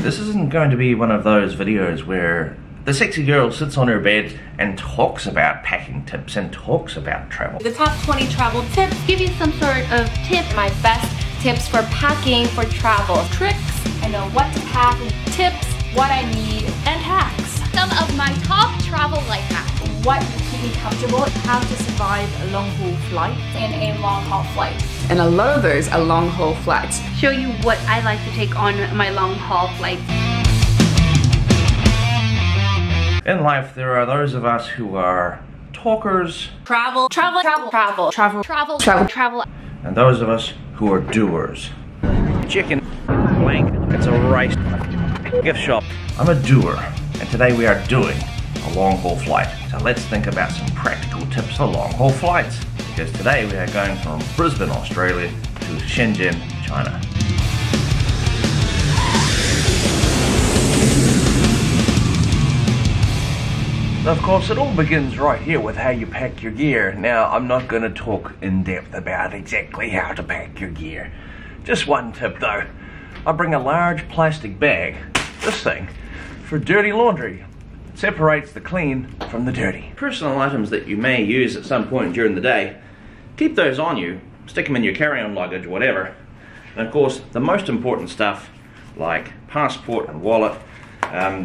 This isn't going to be one of those videos where the sexy girl sits on her bed and talks about packing tips and talks about travel. The top 20 travel tips, give you some sort of tip. My best tips for packing for travel. Tricks, I know what to pack, tips, what I need, and hacks. Some of my top travel life hacks. What will keep me comfortable, how to survive a long-haul flight and a long-haul flight. And a lot of those are long-haul flights. Show you what I like to take on my long-haul flight. In life, there are those of us who are talkers. Travel. And those of us who are doers. Chicken, blank, it's a rice, gift shop. I'm a doer, and today we are doing a long-haul flight. So let's think about some practical tips for long-haul flights. Because today we are going from Brisbane, Australia to Shenzhen, China. Now, of course, it all begins right here with how you pack your gear. Now, I'm not going to talk in depth about exactly how to pack your gear. Just one tip though. I bring a large plastic bag, this thing, for dirty laundry. It separates the clean from the dirty. Personal items that you may use at some point during the day, keep those on you, stick them in your carry-on luggage, whatever. And of course, the most important stuff, like passport and wallet,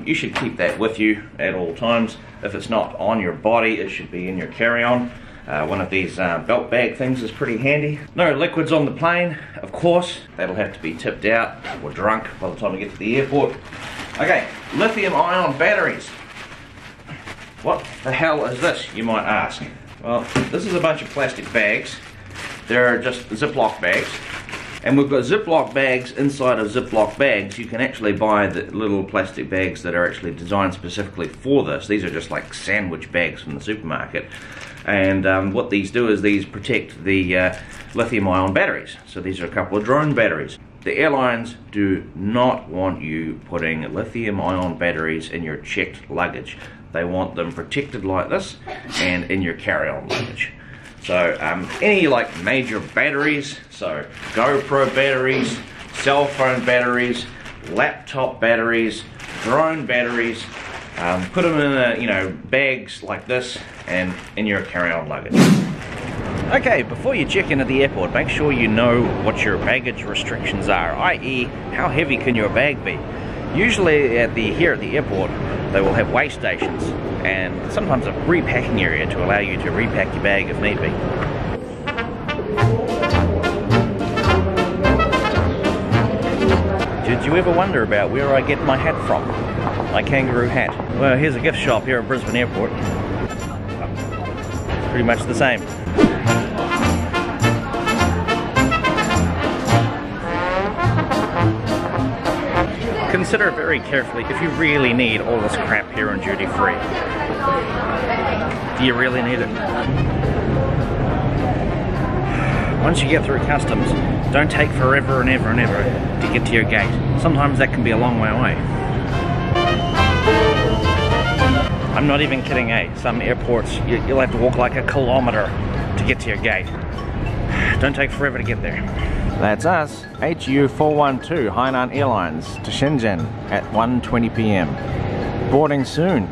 you should keep that with you at all times. If it's not on your body, it should be in your carry-on. One of these belt bag things is pretty handy. No liquids on the plane, of course. That'll have to be tipped out or drunk by the time we get to the airport. Okay, lithium-ion batteries. What the hell is this, you might ask? Well, this is a bunch of plastic bags. They're just Ziploc bags. And we've got Ziploc bags inside of Ziploc bags. You can actually buy the little plastic bags that are actually designed specifically for this. These are just like sandwich bags from the supermarket. And what these do is these protect the lithium-ion batteries. So these are a couple of drone batteries. The airlines do not want you putting lithium-ion batteries in your checked luggage. They want them protected like this and in your carry-on luggage. So any like major batteries, so GoPro batteries, cell phone batteries, laptop batteries, drone batteries, put them in a, bags like this and in your carry-on luggage. Okay, before you check in at the airport, make sure you know what your baggage restrictions are, i.e. how heavy can your bag be? Usually here at the airport, they will have weigh stations and sometimes a repacking area to allow you to repack your bag if need be. Did you ever wonder about where I get my hat from? My kangaroo hat. Well, here's a gift shop here at Brisbane Airport. Pretty much the same. Consider it very carefully if you really need all this crap here on duty free. Do you really need it? Once you get through customs, don't take forever and ever and ever to get to your gate. Sometimes that can be a long way away. I'm not even kidding, eh? Some airports, you'll have to walk like a kilometre to get to your gate. Don't take forever to get there. That's us, HU412 Hainan Airlines to Shenzhen at 1:20 p.m. Boarding soon.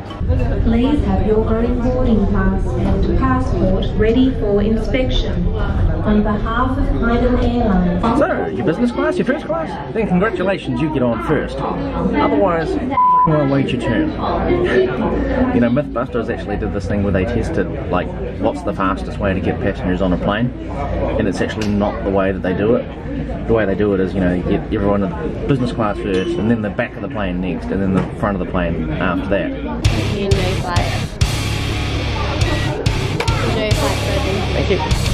Please have your own boarding pass and passport ready for inspection. On behalf of Hainan Airlines. So, your business class, your first class? Then congratulations, you get on first. Otherwise, well, wait your turn. You know, Mythbusters actually did this thing where they tested, like, what's the fastest way to get passengers on a plane? And it's actually not the way that they do it. The way they do it is, you know, you get everyone in the business class first, and then the back of the plane next, and then the front of the plane after that. Thank you.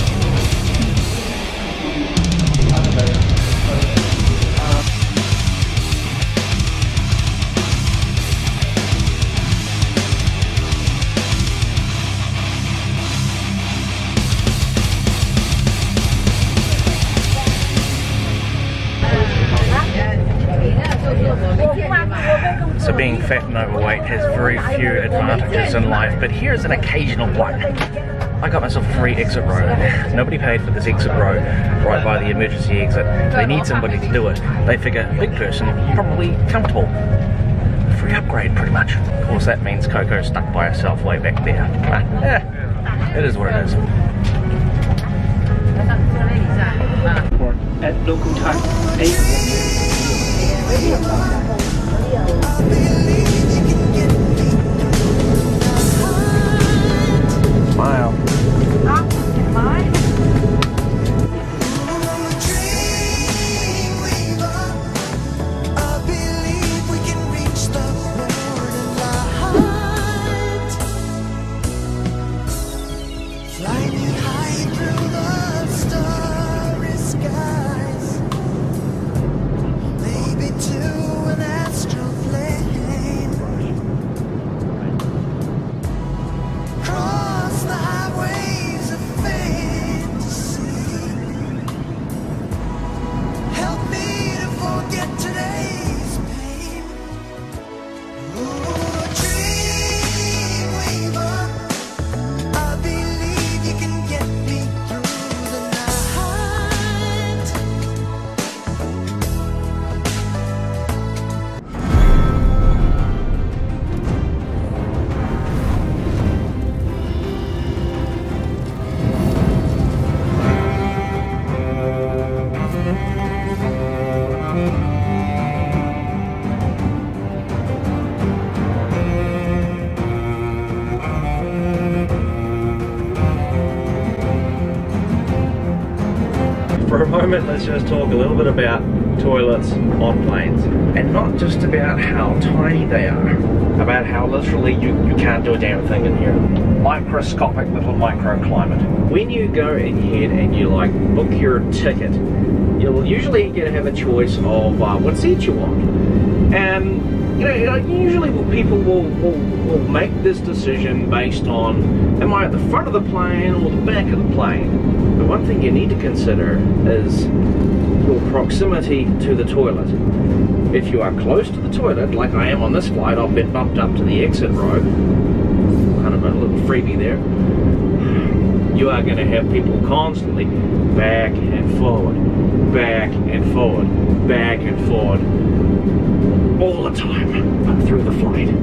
So being fat and overweight has very few advantages in life, but here's an occasional one. I got myself a free exit row. Nobody paid for this exit row right by the emergency exit. They need somebody to do it. They figure, big person, probably comfortable. Free upgrade, pretty much. Of course, that means Coco's stuck by herself way back there. It is what it is. At local time, 8. Wow. Let's just talk a little bit about toilets on planes, and not just about how tiny they are, about how literally you can't do a damn thing in here. Microscopic little microclimate. When you go ahead and you like book your ticket, you'll usually get to have a choice of what seat you want, and usually people will make this decision based on, am I at the front of the plane or the back of the plane? But one thing you need to consider is your proximity to the toilet. If you are close to the toilet, like I am on this flight, I've been bumped up to the exit row. Kind of a little freebie there. You are going to have people constantly back and forward, back and forward, back and forward, all the time through the flight.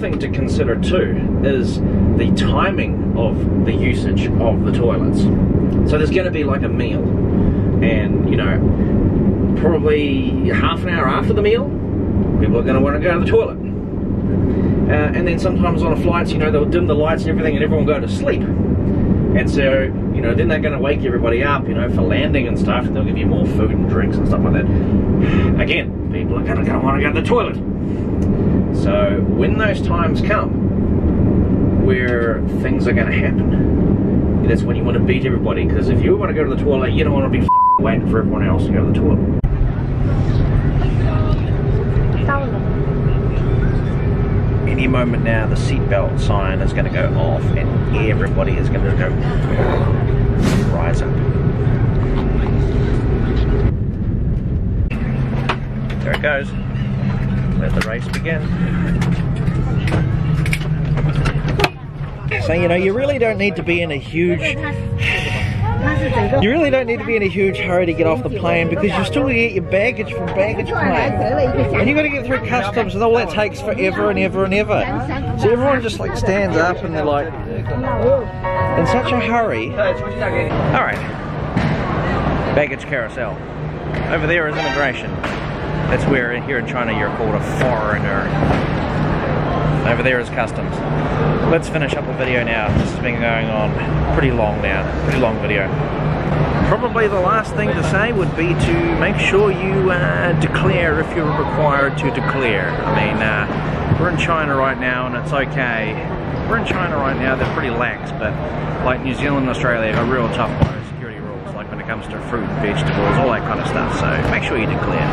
Thing to consider too is the timing of the usage of the toilets. So there's going to be like a meal, and probably half an hour after the meal people are going to want to go to the toilet, and then sometimes on a flight, they'll dim the lights and everything and everyone will go to sleep, and so then they're going to wake everybody up for landing and stuff, and they'll give you more food and drinks and stuff like that. Again, people are going to want to go to the toilet. So when those times come where things are going to happen, that's when you want to beat everybody, because if you want to go to the toilet, you don't want to be waiting for everyone else to go to the toilet. Any moment now, the seatbelt sign is going to go off and everybody is going to go rise up. There it goes. Let the race begin. So you really don't need to be in a huge hurry to get off the plane, because you still get your baggage from baggage claim, and you've got to get through customs, and all that takes forever and ever and ever. So everyone just like stands up and they're like in such a hurry. All right, baggage carousel. Over there is immigration. That's where here in China you're called a foreigner. Over there is customs. Let's finish up the video now. This has been going on pretty long now. Pretty long video. Probably the last thing to say would be to make sure you declare if you're required to declare. I mean, we're in China right now and it's okay. We're in China right now, they're pretty lax, but like New Zealand and Australia are real tough biosecurity rules, like when it comes to fruit and vegetables, all that kind of stuff. So make sure you declare.